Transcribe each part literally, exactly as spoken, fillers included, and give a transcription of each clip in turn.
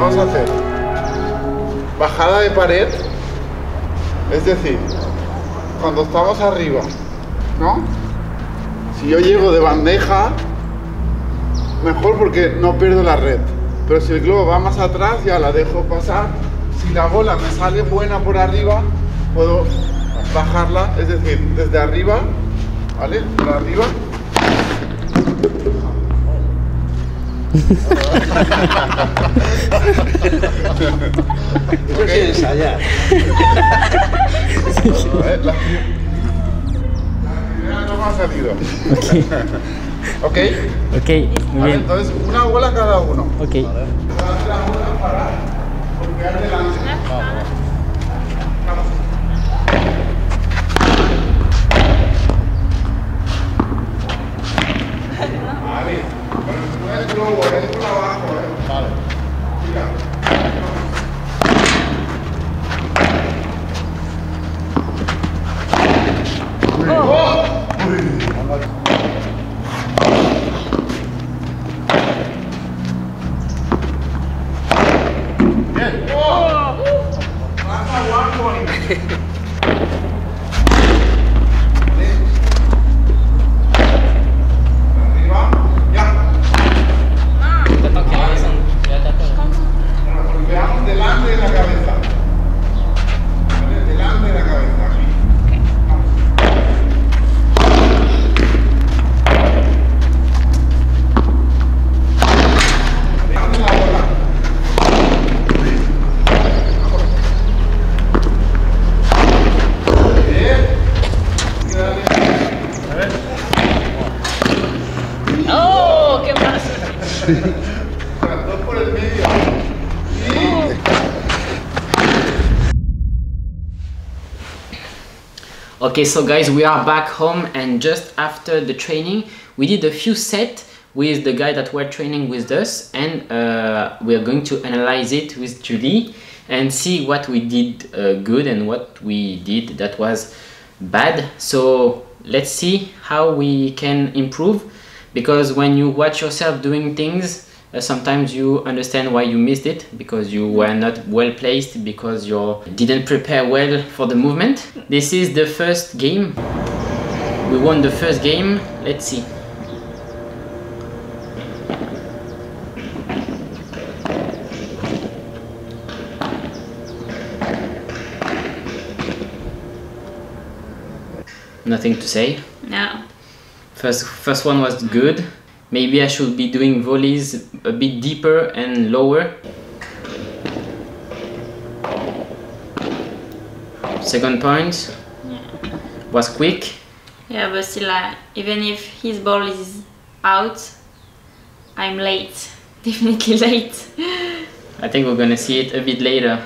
Vamos a hacer bajada de pared, es decir, cuando estamos arriba, ¿no? Si yo llego de bandeja, mejor porque no pierdo la red, pero si el globo va más atrás ya la dejo pasar. Si la bola me sale buena por arriba, puedo bajarla, es decir, desde arriba, ¿vale? Por arriba. ¿Por qué ensayar? La primera no me ha salido. Ok. Ok, muy bien. Entonces, una bola cada uno. Ok. Vale. La bola para golpear delante. Vamos. Es globo, es trabajo, ¿eh? Vale. Mira. ¡Oh! ¡Bien! ¡Oh! ¡Pasa guapo! Okay, so guys, we are back home, and just after the training we did a few sets with the guy that were training with us, and uh, we are going to analyze it with Julie and see what we did uh, good and what we did that was bad. So let's see how we can improve, because when you watch yourself doing things, uh, sometimes you understand why you missed it, because you were not well placed, because you didn't prepare well for the movement. This is the first game. We won the first game. Let's see. Nothing to say? No. First, first one was good. Maybe I should be doing volleys a bit deeper and lower. Second point, yeah, was quick. Yeah, but still, uh, even if his ball is out, I'm late. Definitely late. I think we're gonna see it a bit later.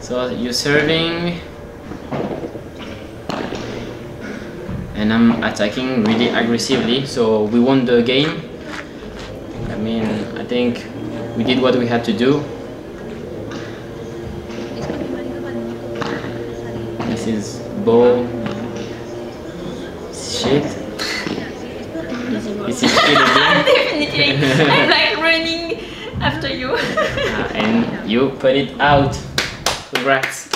So you're serving, and I'm attacking really aggressively. So we won the game. I mean, I think we did what we had to do. Is ball shit. This is shit again. Definitely. I'm like running after you. uh, and you put it out. Congrats.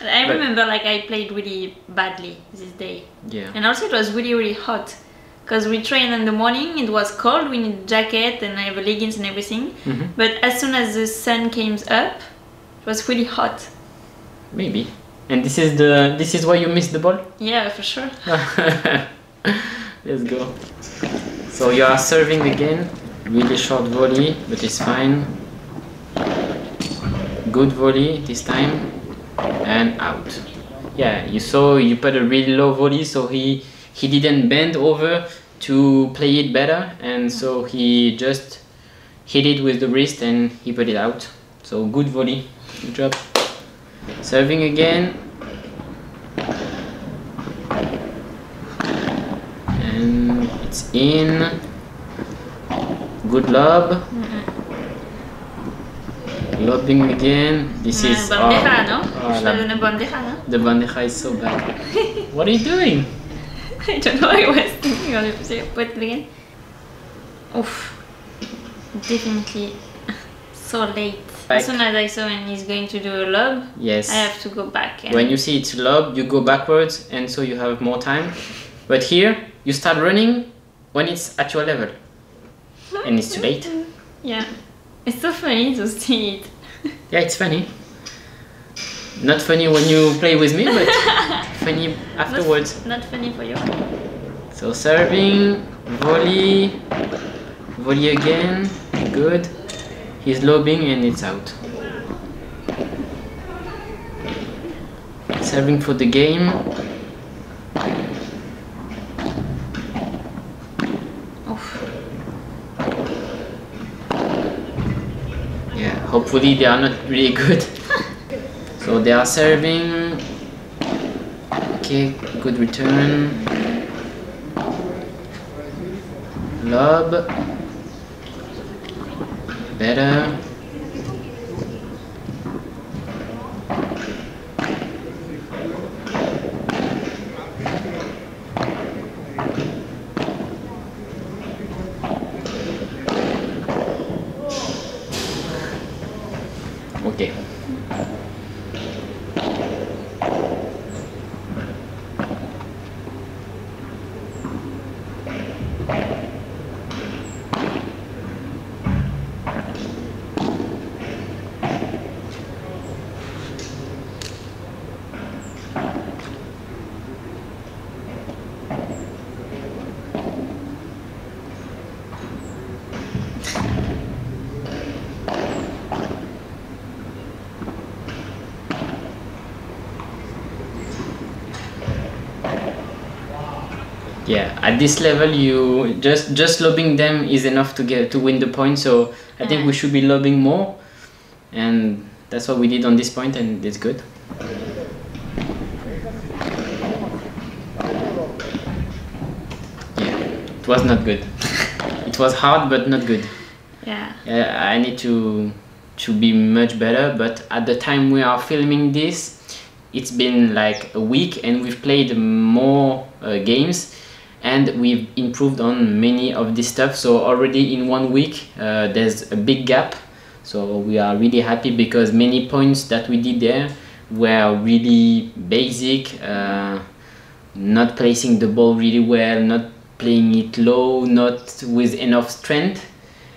And I but remember like I played really badly this day. Yeah. And also it was really really hot, because we trained in the morning. It was cold. We need jacket and I have leggings and everything. Mm-hmm. But as soon as the sun came up, it was really hot. Maybe. And this is the this is why you missed the ball? Yeah, for sure. Let's go. So you are serving again. Really short volley, but it's fine. Good volley this time. And out. Yeah, you saw you put a really low volley, so he, he didn't bend over to play it better, and so he just hit it with the wrist and he put it out. So good volley. Good job. Serving again. And it's in. Good lob. Lobbing again. This uh, is bandeja, oh, no? Oh, la, bandeja, no? The bandeja is so bad. What are you doing? I don't know. I was thinking on it, but again. Oof. Definitely so late. Back. As soon as I saw when he's going to do a lob, yes, I have to go back. And when you see it's lob, you go backwards, and so you have more time. But here, you start running when it's at your level, and it's too late. Yeah, it's so funny to see it. Yeah, it's funny. Not funny when you play with me, but funny afterwards. Not, not funny for you. So serving, volley, volley again, good. He's lobbing and it's out. Serving for the game. Oof. Yeah, hopefully they are not really good. So they are serving. Okay, good return. Lob. Better. Okay. Yeah, at this level, you just just lobbing them is enough to get to win the point. So I think we should be lobbing more, and that's what we did on this point, and it's good. Yeah, it was not good. It was hard, but not good. Yeah. Yeah, I need to to be much better. But at the time we are filming this, it's been like a week, and we've played more uh, games. And we've improved on many of this stuff, so already in one week uh, there's a big gap, so we are really happy because many points that we did there were really basic, uh, not placing the ball really well, not playing it low, not with enough strength.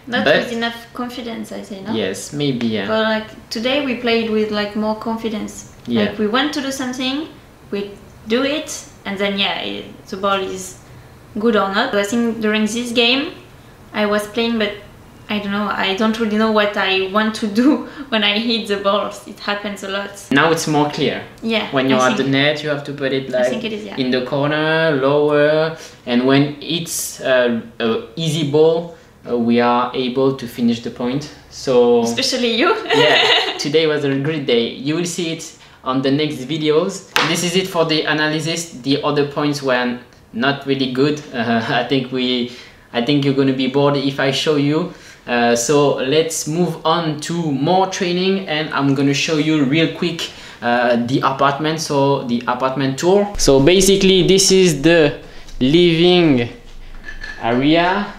Not but with enough confidence, I say, no? Yes, maybe, yeah. But like today we played with like more confidence, yeah. Like we want to do something, we do it, and then yeah, it, the ball is good or not. I think during this game I was playing, but I don't know, I don't really know what I want to do when I hit the balls. It happens a lot. Now it's more clear. Yeah. When you're at the net you have to put it like I think it is, yeah, in the corner, lower, and when it's uh, an easy ball uh, we are able to finish the point. So especially you. Yeah, today was a great day. You will see it on the next videos. This is it for the analysis. The other points were not really good. Uh, I think we, I think you're gonna be bored if I show you. Uh, so let's move on to more training, and I'm gonna show you real quick uh, the apartment. So the apartment tour. So basically, this is the living area.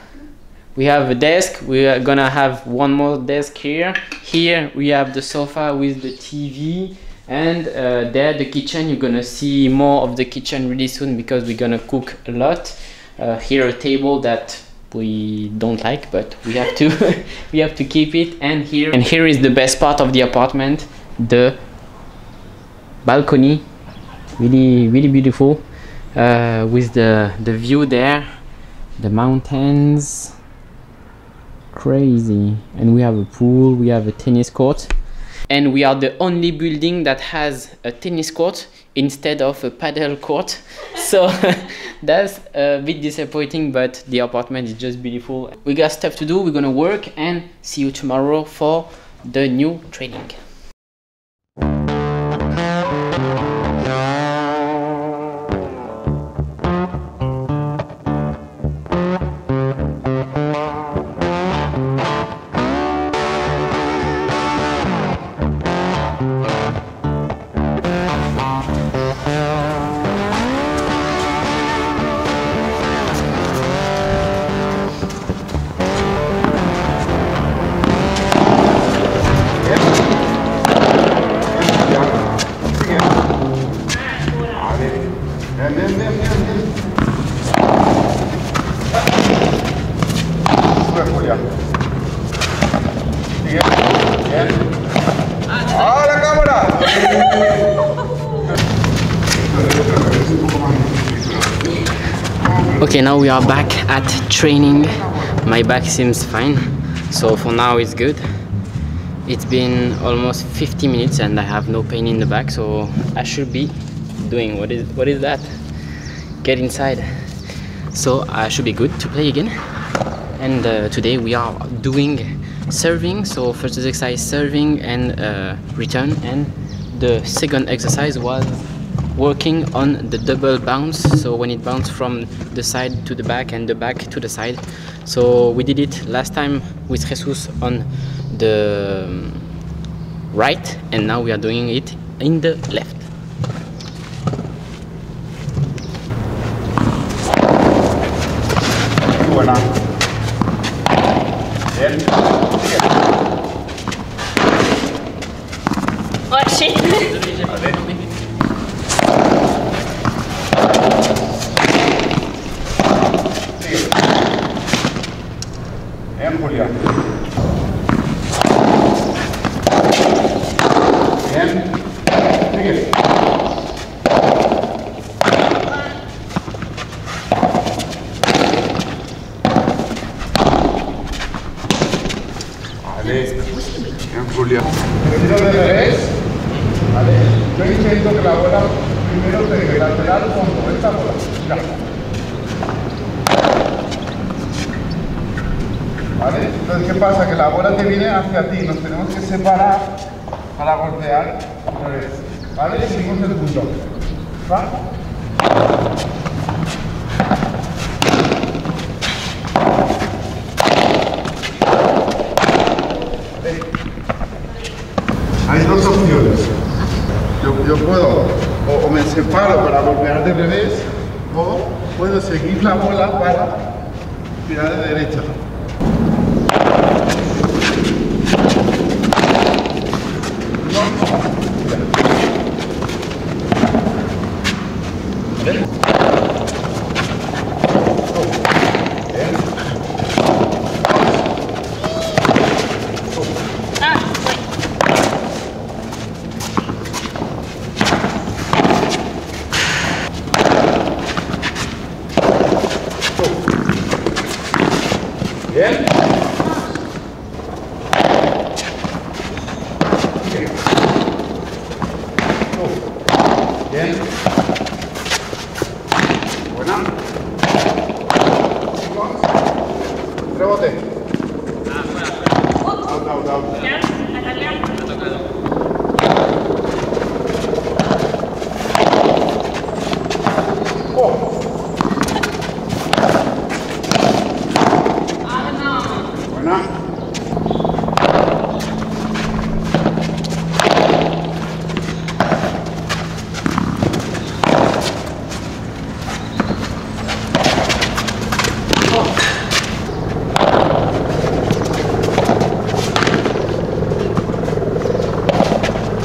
We have a desk. We are gonna have one more desk here. Here we have the sofa with the T V. And uh, there the kitchen, you're gonna see more of the kitchen really soon because we're gonna cook a lot. Uh, here a table that we don't like, but we have to we have to keep it. And here and here is the best part of the apartment, the balcony. Really, really beautiful. uh, with the the view there, the mountains, crazy. And we have a pool, we have a tennis court, and we are the only building that has a tennis court instead of a paddle court. So that's a bit disappointing, but the apartment is just beautiful. We got stuff to do, we're gonna work, and see you tomorrow for the new training. Okay, now we are back at training. My back seems fine, so for now it's good. It's been almost fifty minutes and I have no pain in the back, so I should be doing what is what is that? Get inside. So I should be good to play again. And uh, today we are doing serving. So first exercise serving and uh, return, and the second exercise was working on the double bounce, so when it bounced from the side to the back and the back to the side. So we did it last time with Jesus on the right, and now we are doing it in the left. Oh shit! Entonces, ¿qué pasa? Que la bola te viene hacia ti, nos tenemos que separar para golpear otra vez, ¿vale? Y seguimos el punto, ¿va? Hay dos opciones, yo, yo puedo, o, o me separo para golpear de revés, o puedo seguir la bola para tirar de derecha.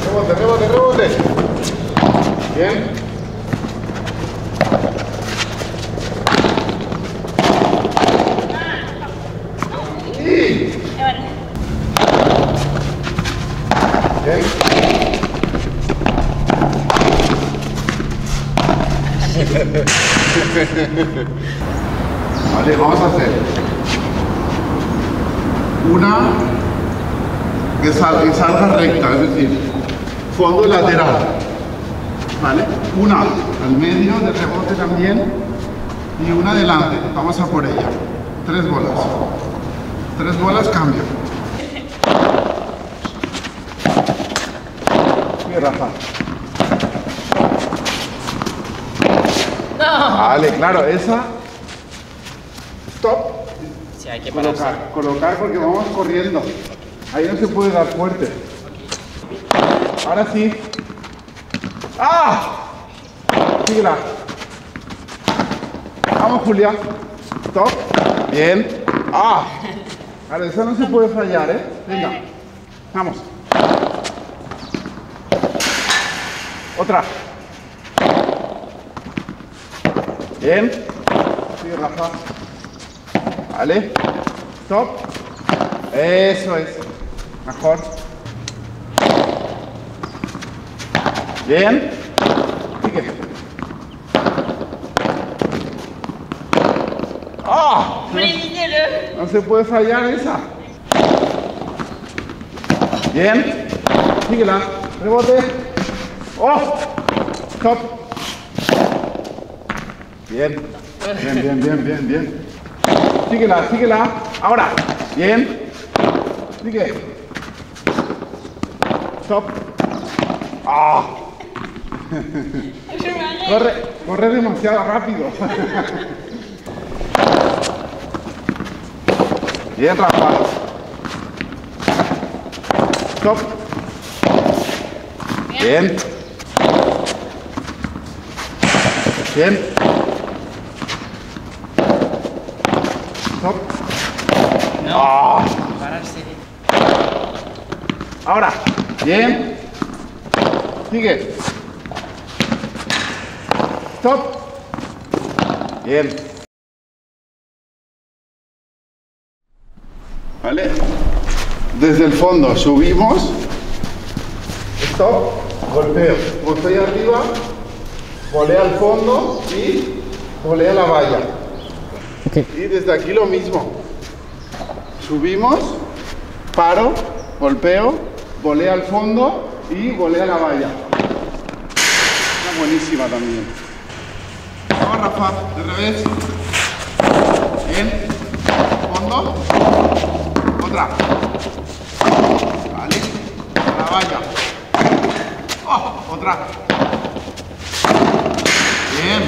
Rebote, rebote, rebote. Bien. Vale, vamos a hacer una que salga recta, es decir, fondo lateral, ¿vale? Una al medio de rebote también y una adelante, vamos a por ella. Tres bolas, tres bolas, cambio. Mira, Rafa. No. Vale, claro, esa. Stop. Sí, hay que colocar, colocar porque vamos corriendo. Ahí no se puede dar fuerte. Ahora sí. ¡Ah! Tira. Vamos, Julia. Stop. Bien. ¡Ah! Ahora esa no se puede fallar, ¿eh? Venga. Vamos. Otra. Bien. Sí, Rafa. Vale. Stop. Eso es. Mejor. Bien. Sigue. ¡Ah! No, no se puede fallar esa. Bien. Síguela. Rebote. ¡Oh! Stop. Bien. Bien, bien, bien, bien, bien. Síguela, síguela. Ahora. Bien. Sigue. Stop. ¡Ah! Corre, corre demasiado rápido. Bien, Rafa. Stop. Bien. Bien. Stop. No. ¡Ah! Pararse. Ahora. Bien. Sigue. Stop. Bien. Vale. Desde el fondo subimos. Stop. Golpeo. Golpea arriba. Volea al fondo y volea la valla. Okay. Y desde aquí lo mismo. Subimos. Paro. Golpeo. Volea al fondo y volea la valla. Está buenísima también. Vamos, Rafa, de revés. Bien. Fondo. Otra. Vale. La valla. Oh, otra. Bien.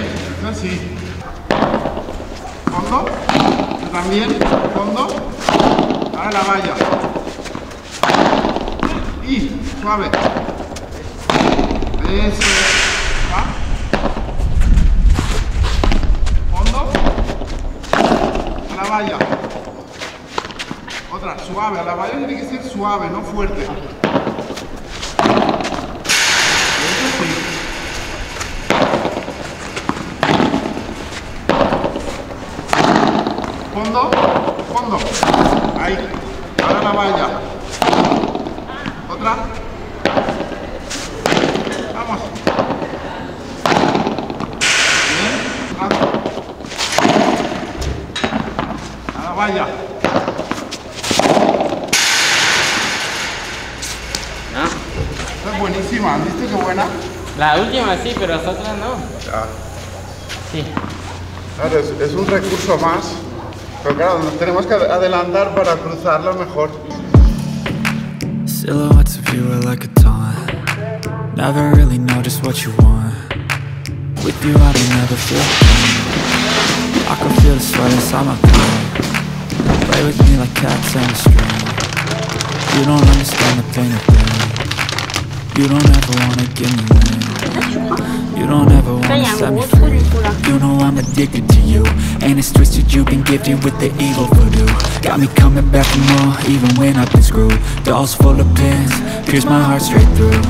Así. Fondo. También. Fondo. Ahora la valla. Y suave. Eso es. Va. Fondo. A la valla. Otra. Suave. A la valla tiene que ser suave, no fuerte. Eso sí. Fondo. Fondo. Ahí. Ahora la valla. Vamos. Bien. Rato. A la valla. ¿No? Esta es buenísima. ¿Viste qué buena? La última sí, pero las otras no. Ya. Sí. Claro, es, es un recurso más. Pero claro, nos tenemos que adelantar para cruzarla mejor. Silhouettes of you are like a taunt. Never really know just what you want. With you I don't ever feel pain. I can feel the sweat inside my palm. Play with me like cats and a string. You don't understand the pain of pain. You don't ever wanna give me pain. You don't ever wanna set me free. You know I'm addicted to you. And it's twisted, you've been gifted with the evil voodoo. Got me coming back for more, even when I've been screwed. Dolls full of pins, pierce my heart straight through.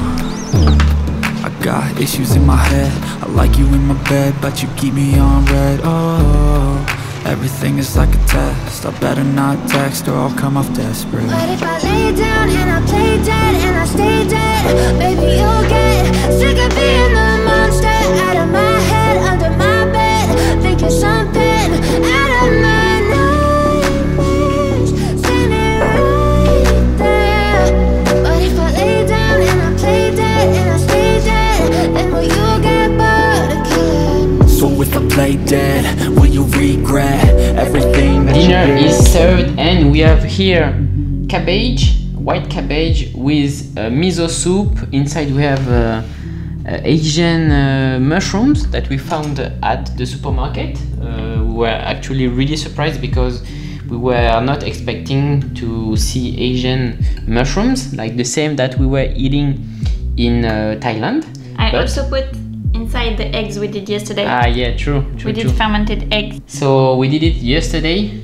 I got issues in my head, I like you in my bed, but you keep me on red. Oh, everything is like a test, I better not text or I'll come off desperate. But if I lay down and I play dead and I stay dead, baby you'll get sick of being the monster out of my head, under my play dead, will you regret everything that you did? Dinner is served and we have here cabbage, white cabbage with uh, miso soup. Inside we have uh, uh, Asian uh, mushrooms that we found at the supermarket. Uh, we were actually really surprised because we were not expecting to see Asian mushrooms like the same that we were eating in uh, Thailand. I but also put inside the eggs we did yesterday. Ah yeah, true, true We did true. fermented eggs. So we did it yesterday.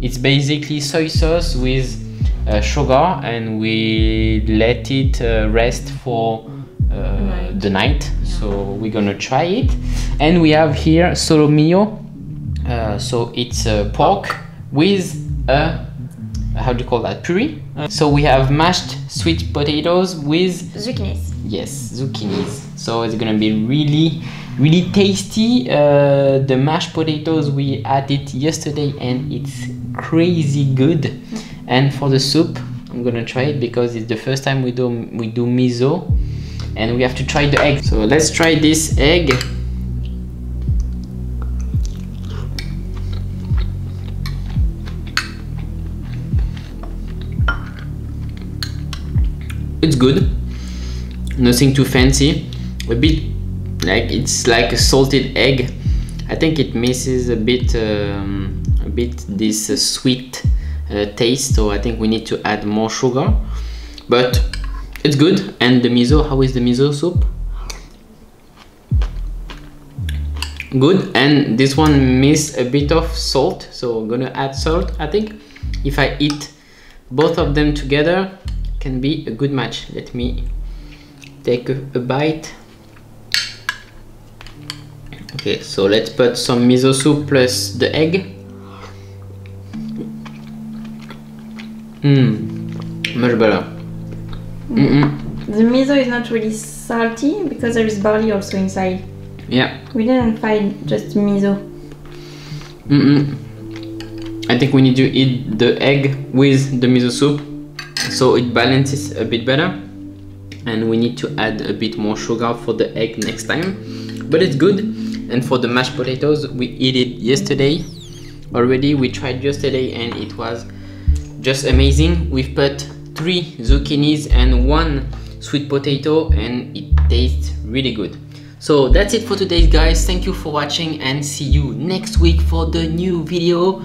It's basically soy sauce with uh, sugar, and we let it uh, rest for uh, night. the night. Yeah. So we're gonna try it. And we have here solomillo. Uh, so it's uh, pork with a, how do you call that, puree? Uh, so we have mashed sweet potatoes with zucchinis. Yes, zucchinis. So it's gonna be really, really tasty. Uh, the mashed potatoes, we had it yesterday and it's crazy good. And for the soup, I'm gonna try it because it's the first time we do, we do miso, and we have to try the egg. So let's try this egg. It's good, nothing too fancy, a bit like it's like a salted egg. I think it misses a bit um, a bit this uh, sweet uh, taste, so I think we need to add more sugar, but it's good. And the miso, how is the miso soup? Good. And this one missed a bit of salt, so I'm gonna add salt. I think if I eat both of them together, can be a good match. Let me take a, a bite. Okay, so let's put some miso soup plus the egg. Mmm, much better. Mm-mm. The miso is not really salty because there is barley also inside. Yeah. We didn't find just miso. Mm-mm. I think we need to eat the egg with the miso soup, so it balances a bit better, and we need to add a bit more sugar for the egg next time, but it's good. And for the mashed potatoes, we eat it yesterday already. We tried yesterday and it was just amazing. We've put three zucchinis and one sweet potato and it tastes really good. So that's it for today, guys. Thank you for watching and see you next week for the new video.